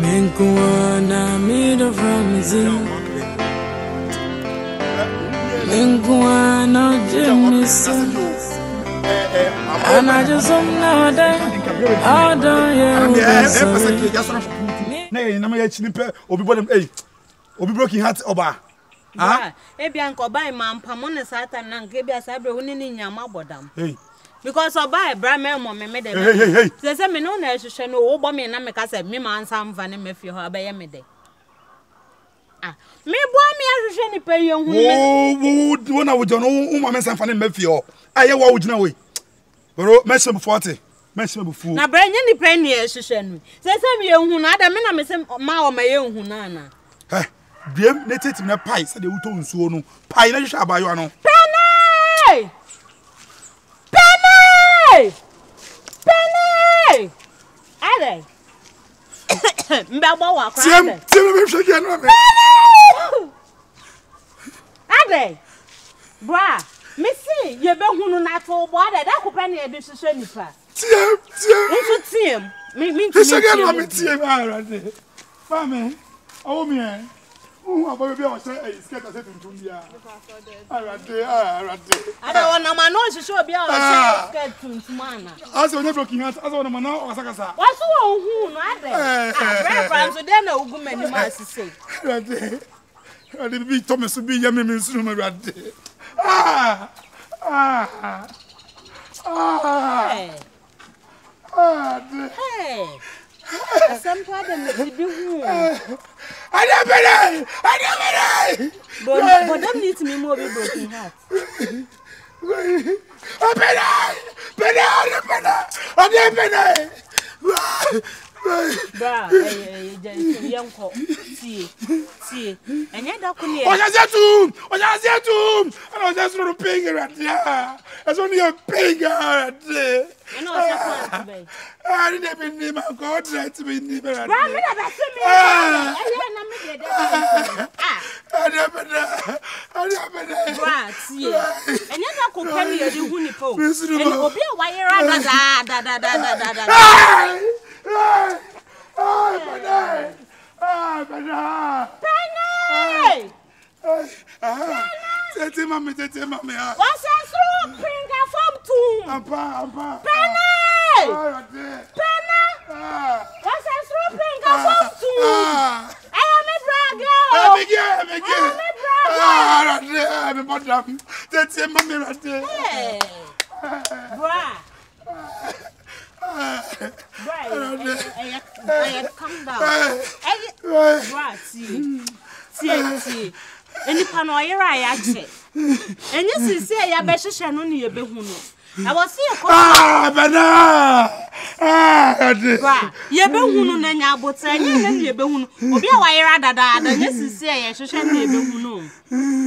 Mengkuana mira Ramzi, Mengkuana Jemisi, anajazomna da, ada ya. Nega na maya chinipe obibodem eh, obibroken heart oba. Ah? Ebianko oba imampamone satan nange bi asabre woni ni nyama bodam. Hey. Because I buy Brahman woman made it. There's a man on a no woman and I make us a mimman some van and if you have a midday. Ah, me boy me as pay your wood when I would know woman's and fan and mefio. I would know it. But mention 40, mention before. Now bring any penny as you send me. There's a young one, other men are missing my own hunana. Eh, them they take me a pie, said the Uton Suono. Pie, I shall buy you an. Penny! Penny! Are they? Mbabo wa kwa. Tim shake anu me. Are they? Bra, me see ye be hunu na to bo are they ko penny e de sese nipa. Tim. Nso tim. Me shake anu me tim ara de. Mama, awu me e. I don't want to show you. I don't want to show you. I never die! But don't need me more with broken heart. Penny! What's that strong finger from tomb? Penny! What's that strong finger from tomb? I am a dragon! I am a dragon! Any panoira I actually. And you see, say, I bet you shall only a behuno. I was here. Ah, banana! Ye behuno, and I would say, ye behuno. Obi wire da, and you say, I shall be behuno.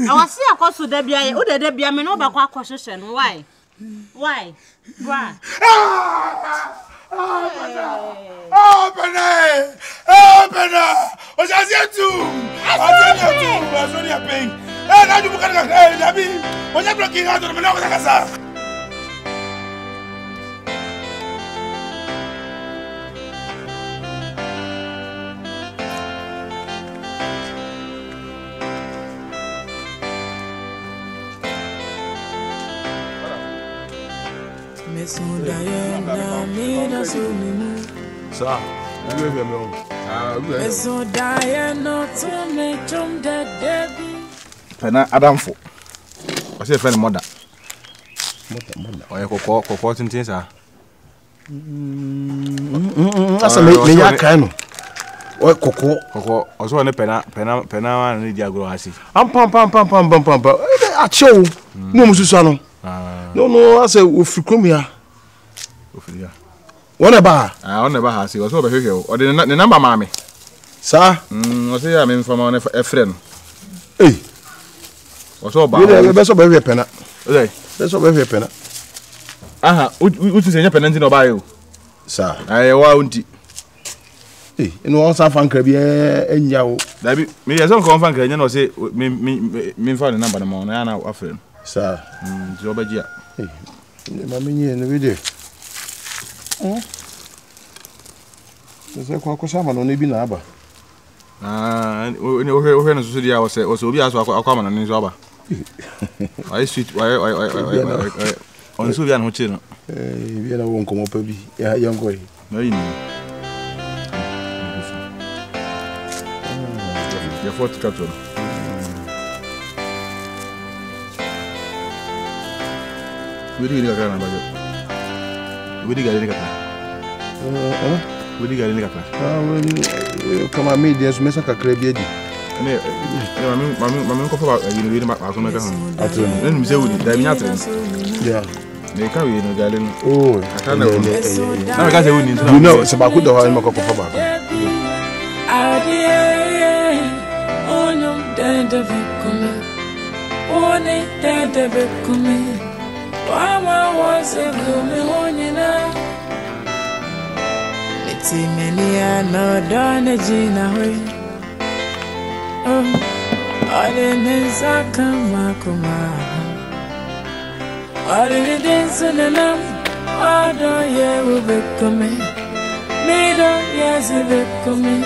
I was here, of course, to Debbie, or Debbie, I mean, over what question. Why? Why? Why? Oh, so Diana made us only. Sir, I love you, Mom. So Diana to make John dead, Debbie. Penna Adam for. I say, friend, mother. I call for 14 days. That's a little canoe. Or cocoa, or so on a penna, and Lydia Grassi. I'm pump. I show no Musano. No, I said, we come here. What about? I never has. He was over here. Or the number, mammy. Sir, what's I mean from a friend? Hey, what's all about the best of every penna? That's of every penna. Aha, which is a penalty of bio, sir. I won't. Hey, and once I found Crabby and Yao, that me as I'm confident, you know, say, me for the number of money, and our friend. Sir, Jobagia. Hey, Mammy, and we do. I we did get around about we did get in the car. We did get in the car. Come on, me, there's Messaka Crabby. Mamma, cough about you reading my house on the ground. I told him, they would die nothing. Yeah, they carry in the garden. Oh, I can't know. You know, it's about good. I'm a cough about. Oh, no, dead of it coming. Oh, Mama was a gloomy one, you know. It's a million, no, Donagina. Oh, all in his Akama Kuma. All in the dance and enough. Oh, don't you be coming? Me don't, yes, if it coming.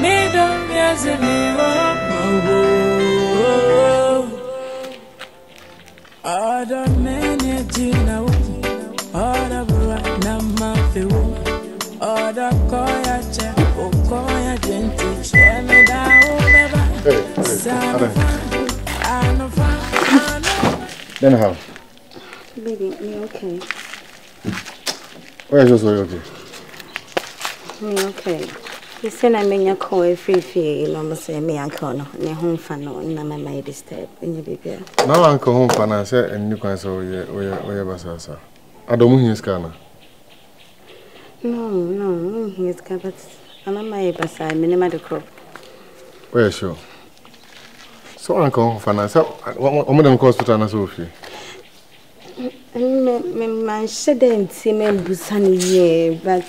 Me don't, yes, if you are. I don't know. Gina, order right now, my few order coya check or coya gentle. Swell me down, Sam. I know. Then how? Baby, me okay. Where's your story okay? Me okay. You said I mean your coy free fee, Lama say me uncle, no home fan, no, my maid is dead, and you be no uncle home finance, and you can say, oh, I don't mean his car. No, he's car, but I'm my bazaar, minimum the crop. Well, sure. So uncle home finance, what madam cost to turn us off here? My shouldn't seem busani, but.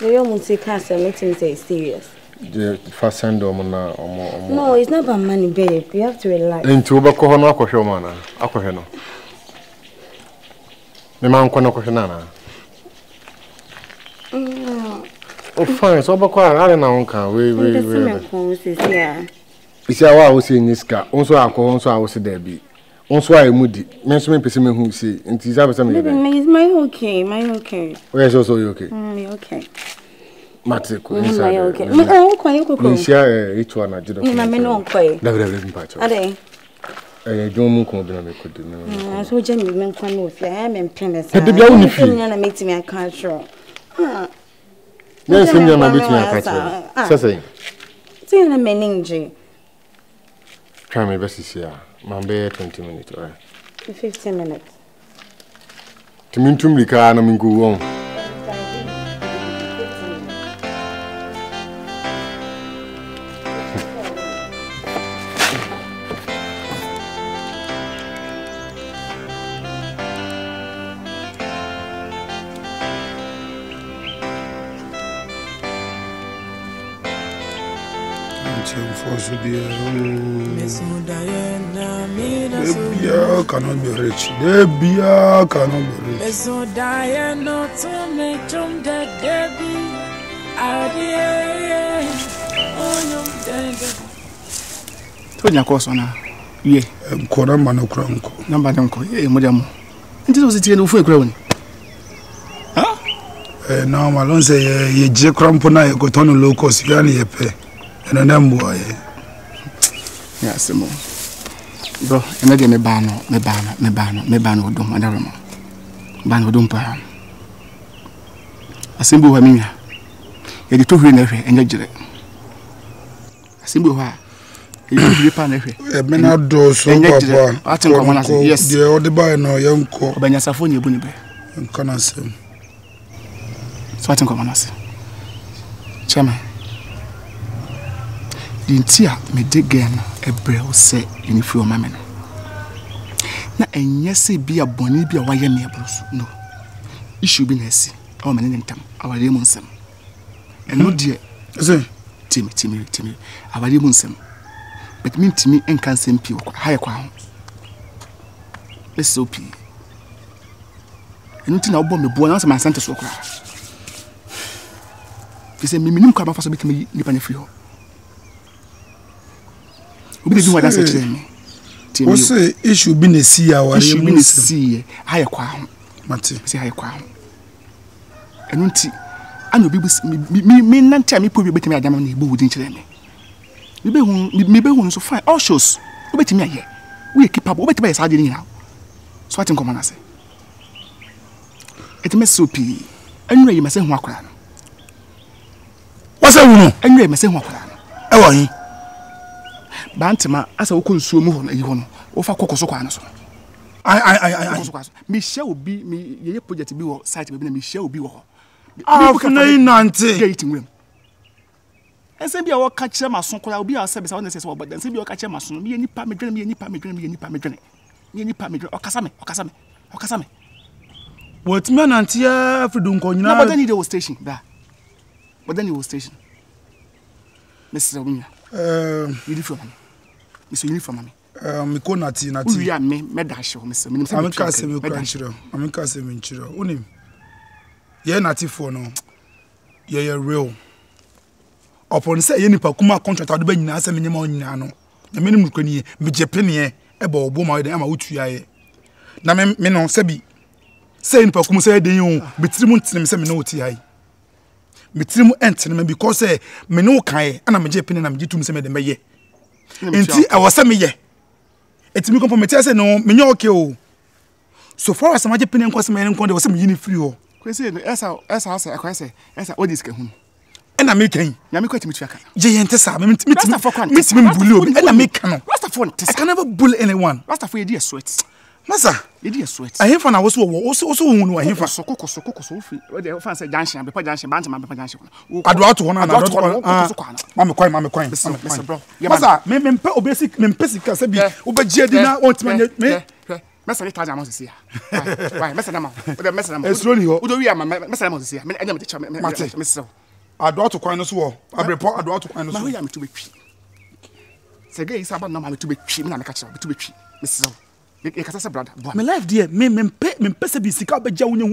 The young man says meeting is serious. The first hand on. No, it's not about money, babe. You have to relax. Into ba ko hono akosho mana. Akosho no. Me man ko no akosho nana. Oh fine. So ba ko ara na onka. We. Me ko se sia. Isia wa wo se niska. Onso akọ onso a wo se da bi. Onso a emudi. Me so me pese me hu se. Nti za be se me. Baby, my okay. Where so you okay? Me okay. Matrico, okay. I don't know. Cannot be rich. Meso Diana to me, Jum de Debbie. Adieu, oh, you dead. Tonya Cosona, ye, and Coramano Cronco, number uncle, ye, madam. And this was the end of a groan. Huh? Now, Malone say, ye, Jack Crampona, got on a low cost, Yanni, and an amboy. Yes, more. Bro, I'm not going ban would do my drum. Ban would do perhaps. A simple woman. You took her in every energy. A simple one. You took your pan every. A man outdoors, I think I want to say yes. The old boy, no young co. But you're so funny, you're going to be. And can I say? So I think I want to say. Chairman. The tear may dig in a braille set in a few moments. Now, and yes, be a bonny, be a wire neighbors. No, it should be Nessie, our manintum, our demonsum. And no dear, Timmy, our demonsum. But mean to me and can't send people higher crown. Let's so pee. And nothing I'll bomb the bonus of my Santa Socra. They say, minimum carbon for something to be free. What do you say? What's the issue? Been a sea, or you been a sea? Higher quam, Matty, say higher quam. And don't see, I know people may not tell me, probably better my damn neighbor wouldn't tell me. Maybe one so fine, all shows. Obey me here. We keep up, obey by his idea now. So I think, Commander, say it must so be. And you must say, Wakran. What's that? And you must say, Wakran. How are you? Bantima, as I couldn't so move on a yon, or for Coco Soquanos. I, Michelle be me, ye project to be or sight within Michelle be all. I'll find 98 room. And send me our catcher, my son, I'll be our service on this well, but then send me your catcher, my son, me any pamidrin, me any pamidrin, me any pamidrin, me any pamidrin, or Casame, or Casame, or Casame. What man, Auntie, if you don't go now, but then it was stationed there. But then it was stationed. Mrs. Omina. Uniform. Miss Uniform. Mikonati, Nati. We are Medasho, Mr. Minister. I'm Cassim, Cranchiro. I'm Cassim in Chiro. Unim. You're not for no. You're real. Upon say any Pacuma contract, I'll be in answer minimum in Nano. The minimum can ye be Japanier, a bow, boma, the Amautia. Namen Menon Sebi. Saying Pacum said the young, but 3 months in Seminoti. Mitrimu enten because me no kai ana me jepin na me jitum se me de meye enti e wo se me ye etimi konpo me tie se no me nyo oke o so far as me jepin nko se me nko de wo se me yini free o kwese no esa akwese esa odis ke hunu ana me kan ya me kwetimi tuaka je ye ntesa me bully obi ana me kan no Rastafone I can never bully anyone Rastafone dey sweat Massa, it is sweet. I hear from also who I hear from so free. They fancy dancing, before dancing, bantam, and before dancing. I draw to one and I draw Mamma Coin. Massa, men obesic, men pessic, as a beer, Uber Jedina, wants me. Massa, I can't see her. Why, Massa, it's really who do we are, Massa, I see. I never teach Massa. I draw to Coinus War. I report, I draw to Coinus. I am to be cheap. Segay is about normally to be cheap, and I catch up to be cheap, Mrs. My life, dear, me be sick up by Jawunya.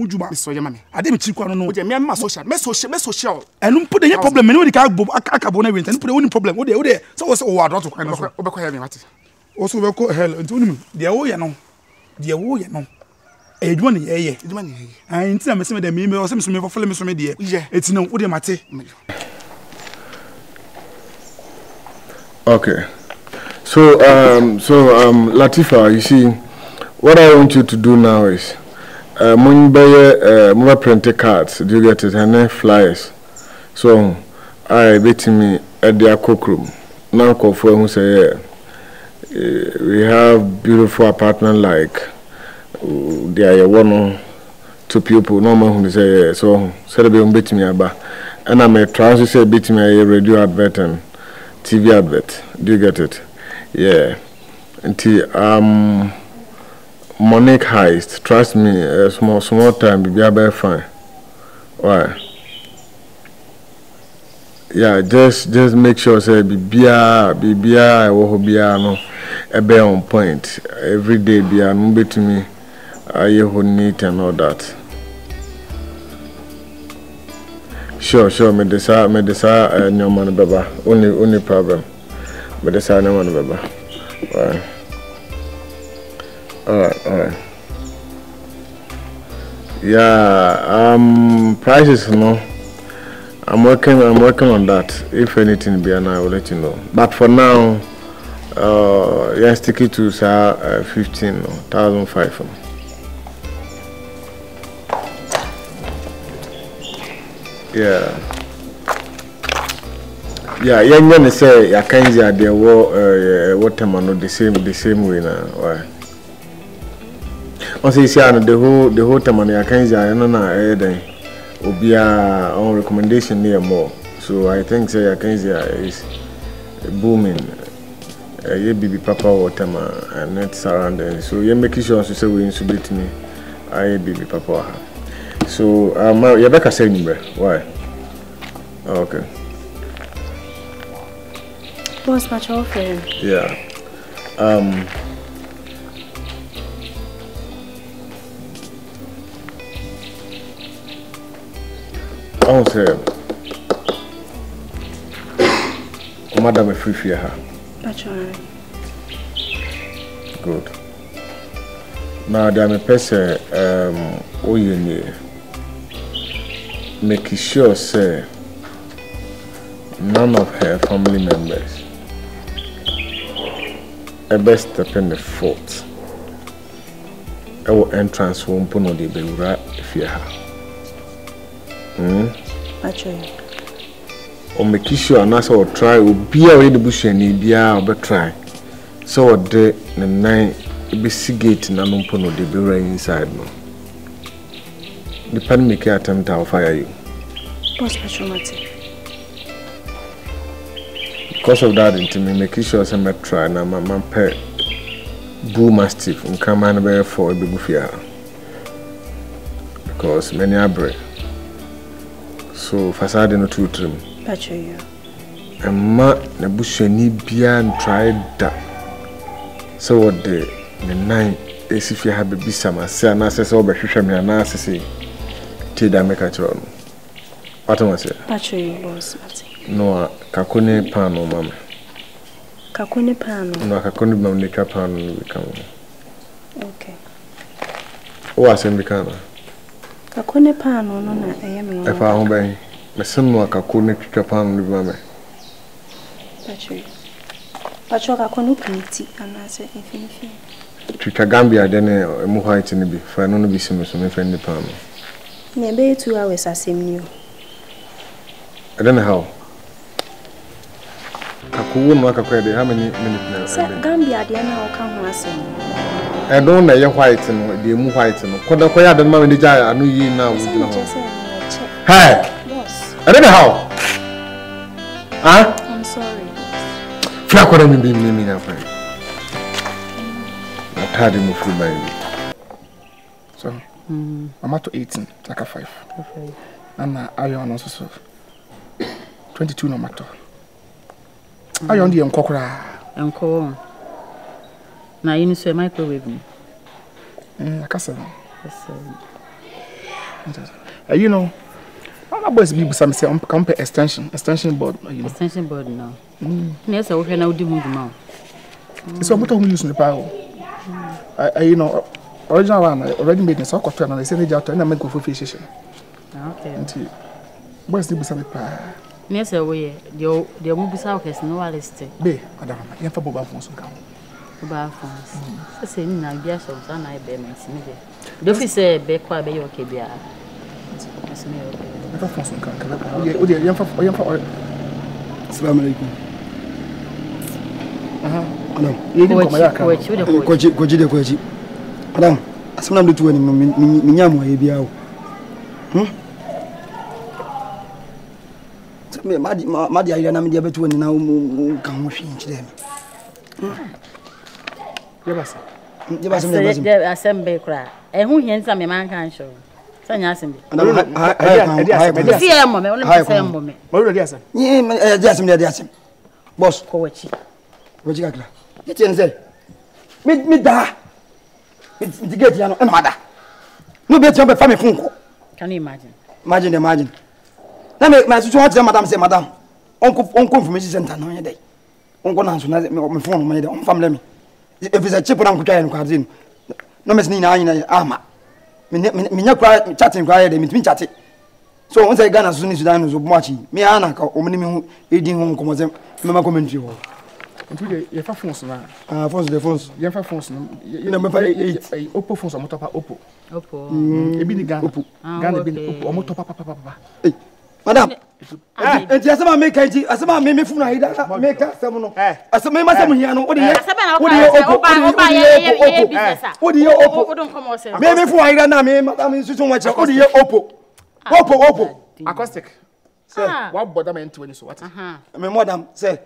I didn't cheat on no, social, and put any problem in the cardboard, acabonavent, and put only problem. What they so was all I don't to also, we call hell and to the Oyano, the Oyano. A 1 year, I intend to the meme or something for Fleming, some idea. It's no Ode Mate. Okay. So, Latifa, you see, what I want you to do now is, when you buy mobile printed cards, you get it, and then flyers. So, I bet me at their cookroom. Now, call for who say, we have beautiful apartment like there are 1 or 2 people. Normal who say so. Celebrate bet me about, and I'm a try to say bet me a radio advert and TV advert. Do you get it? Yeah, and Monique heist. Trust me, a small time be very fine. Why? Yeah, just make sure say be wo no, a be on point every day. Be a no to me. I you need and all that. Sure. Me desire. No man, baba. Only problem. But that's how I want to remember. Alright. Yeah, prices, no. I'm working on that. If anything be an I will let you know. But for now, yeah, stick it to 15,500. Yeah. Yeah, young men say I can't hear their waterman the same way now. Why? Also, you see, the whole time I can't hear. No, be on recommendation near more. So I think say I can't hear is booming. Yeah, baby, papa waterman and net surrounding. So you make sure to say we insubmit me. I baby papa. So you better say me. Why? Okay. Boss, much often. Yeah. I madam free fear her. Good. Now there may person oh you need make sure say none of her family members ever step in the fault. Our entrance won't put on the Beura fear her. Actually. Or make sure and that's all try will be away the bush and be able to try. So what day the nine gate and no pono de be right inside no. The pan make attempt I'll fire you. What's special matter? Because of that into me make sure some try and my pet bull mastiff and come and bear for a bufia. Because many are brave. So facade no true trim. Patrick. And ma na busheni bia and try that. So what the nine is if you have a bisama say and access over me and access Tida make a tron. What am I saying? Patrick was no kakone pano mama. Kakone pano. No kakone mamnika pano become. Okay. Oh I send becana. Kakone pano no na ayemi. If I home by my son, I can't make a pan with mamma. But you can't open it, and I say, if anything. Tricagambia, then a more height in the beef, for I don't be so friendly palm. Maybe 2 hours I seem new. I don't know how. I couldn't make a credit. How many minutes? Gambia, then I'll come once. I don't know your white and the more white and what the quiet and mamma did I knew you now. Hey! I don't know how. Huh? I'm sorry. Flack what I mean, me now, friend. I've had him with my. So, I'm out to 18, like a 5. Okay. And I am also so 22 no matter. I am the uncle. Now you need to microwave me. Like a 7. You know. I boys be some say on compare extension board. Extension board now. Yes, I will now do move now. So I'm talking use the power. I you know original one already made in so quarter and I say they out and make go for fishing. Okay. Boys be some power. Yes, I will. The move be so case no list. Be, madam, you for boba phone so come. Boba phone. Say na bia so na I be mention there. The office be kwa be your kebia. Yes, me okay. What phone so kan kan o dey yan fa Assalamu alaikum. Aha ana ni ko ma ya kan koji de koji adam asuna mdu tuwe ni minyamu e bia o me madi ayira na me dia betu ni na o kan ho hwe nchire me yebasa me asembe kra ehun hien sa me man kan show. Can you imagine? Imagine. Now, my sister, madam, uncle from Mrs. Santana, day. Uncle answered my phone, my own family. If it's a chip, Uncle Karen, cousin, no Miss Nina, Ama. Me chatting quiet and me chatting. So once I got as soon as I was watching, me anaka or minimum eating home commas, mamma commentary. You have a phone, sir. Force the phones, you have a phone. You know, Oppo phones or Motapa Oppo. Oppo. A bit of Ganopo, Ganabin, or Motapa Papa. Madam, and just about make it as a man made me for my maker, someone. As a man, what do you open? Maybe for I don't mean, madam, is too much. What do you open? Oppo, acoustic. Sir, what bother meant to any sort? Madam, sir.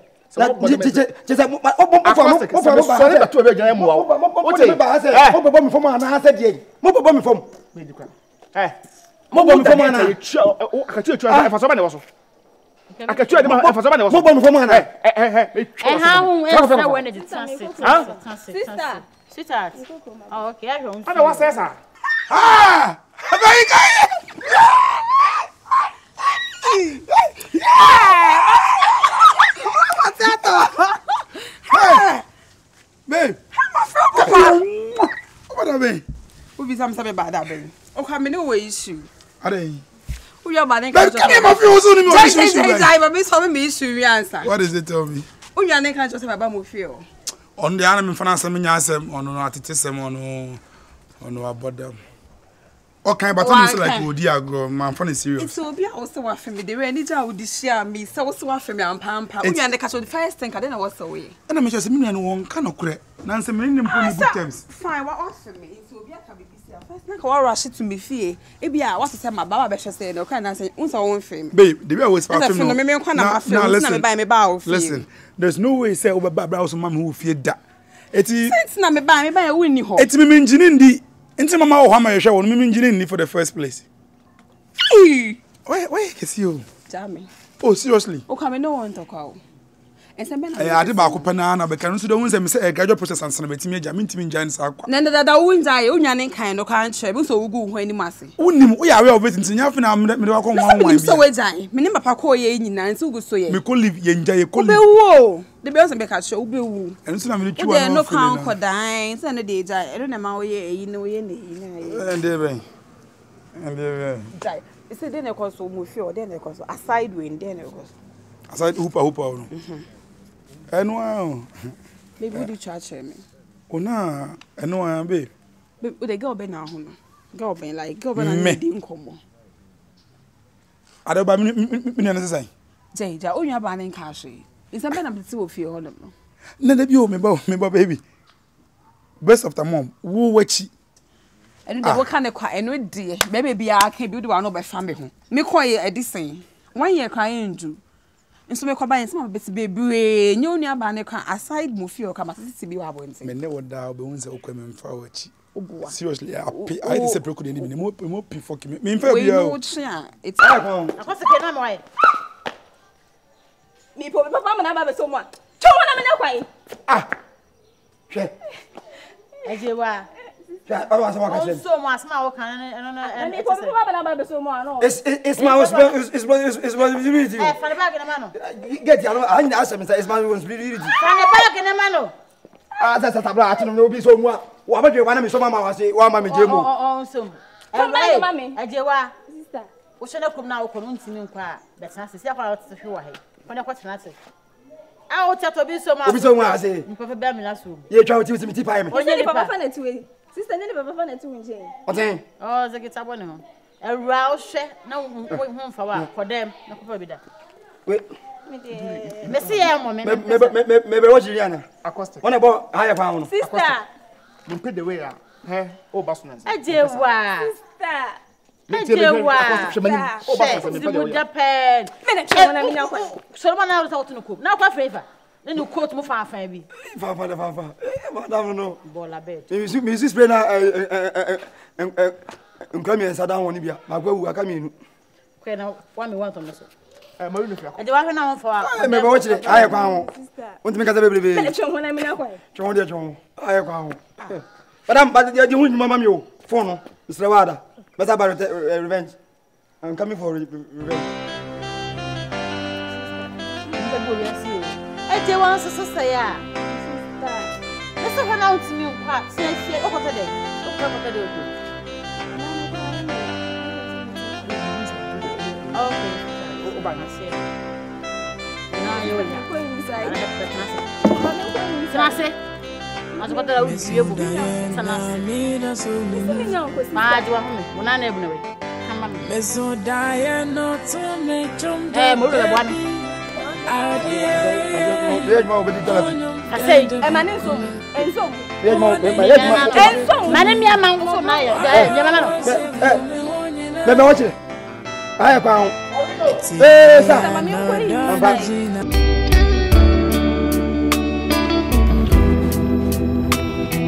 something about that, baby. Okay, I'm no way issue. Are they? Who you are? But can my friend also know this issue? What is it tell me? Who you are? They can't just have about Mufio. On the anime finance, I'm on about them. Okay, but I'm like, oh dear, girl, my phone is serious. It's also a family. They were any job with share me, so also a family and pampa. We and the catch on the first thing, I didn't know what's away. And I'm just a million one cannot correct. Nancy, million times. Fine, what also me? It's will be a cabby. First, like all rush to me, fear. If you are what to say, my Baba Besha said, okay, and I say, one's our own fame. Babe, the way I was passing from the million corner, now listen by me bow. Listen, there's no way, say, over Barbara, some man who feared that. It's not me by a winning hole. It's me engineering the. Into Mama Ohama, you me engineering for the first place. Why kiss you? Jammy. Oh, seriously? Oh, come no one talk out. And some men are the back of Panana, but can also the ones and say a gradual process and some of the Jamin Tim Giants are. None of the winds are only kind of country, so go when you must. Only we are waiting to have an miracle. So I die. Minima Paco Yen and so good so ye. We could live Yenjay. Cold. The bells and make a show be woo. And so I'm sure no count for dying, and a day die. I don't know my way, you know, and they die. It's a dinner cost so much, then it costs a side wind, then it costs. Aside hooper hooper. And wow, maybe we do charge me. Oh, no, I know I am, babe. But they go now, go be like go be like income. I don't buy me. Jay, oh, you are banning cash. It's a man of the two of you, no. None of you, my baby. Best of the mom, woo, witchy. And what kind of quiet, no dear, maybe I can't do one by family. Me quiet at this same. 1 year crying, do. And so, my some baby, no nearby aside Mufio come to be our ones. Men never doubt the ones that come forward. Seriously, I disapprove of any more before me. It's home. I was a kid, I'm away. Me, Papa, so much. 2 1 minute away. Ah, as you were. I was so much now, and it was so much. It's my responsibility. Get your answer, it's my responsibility. That's a tabla, I don't know, be so much. What about your one? So, Mamma, I say, one, Mammy, Jim, oh, soon. Mammy, I do. We shall not come now, convincing inquire. That's not the step out to who I hate. When I watch nothing. I will tell you so much. I say, Papa Bamilas, you try to use me to buy me. Sister, never found it to me. Oh, the guitar one. A rouse, no going home for them. No, probably that. Wait, Messiah, woman, maybe Rosiana. Acosta. One about I have found. Sister, you put the way out. Oh, Boston. I dear, why? Someone else out to the cook. Now, my favor. Then you quote me for a baby. Papa, I don't know. Bola bed. Mrs. Brenner, and come here and sit down on Libya. My girl, I come in. Okay, now, one want on this. I'm going to go for a baby. I have gone. Want to make a baby? I have gone. But the only mamma, you phone, Mr. Wada. But about revenge. I'm coming for revenge. They want to say, let's have an out new part. Say, oh, what a day. Okay, by myself. Now you're going inside. I was about to lose you. My dear woman, when I never know it. Come on, Mr. Diana, to make jump. I say, and my name so and so. And so, Madame Yaman was my Yamano. I found.